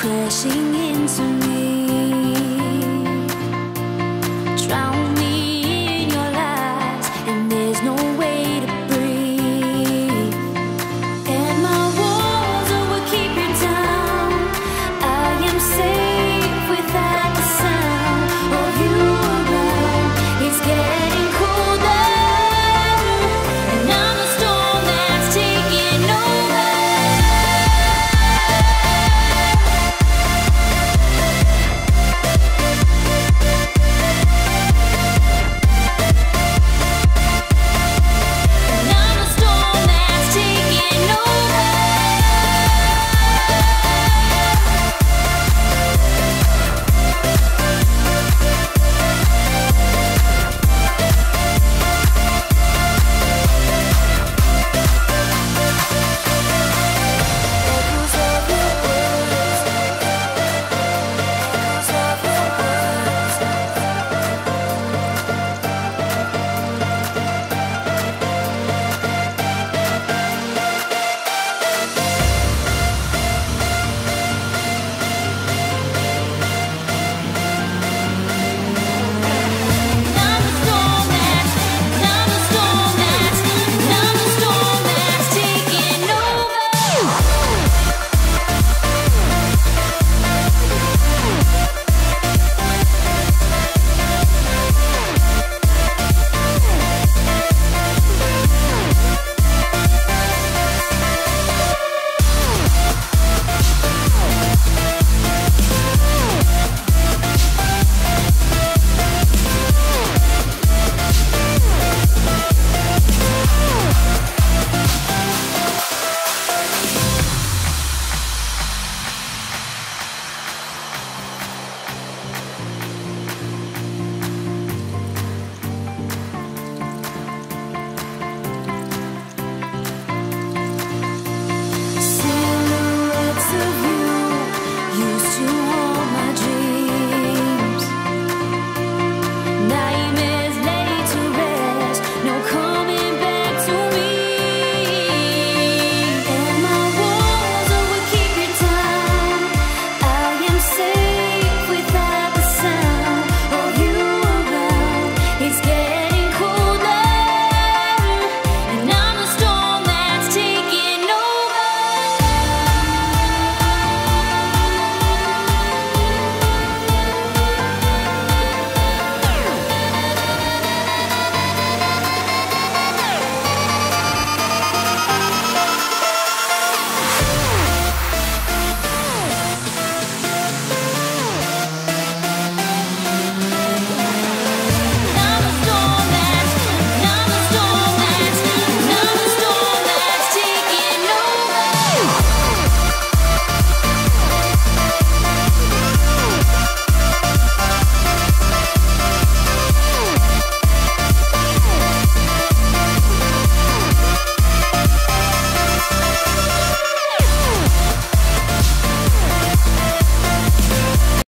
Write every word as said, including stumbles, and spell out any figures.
crashing into me.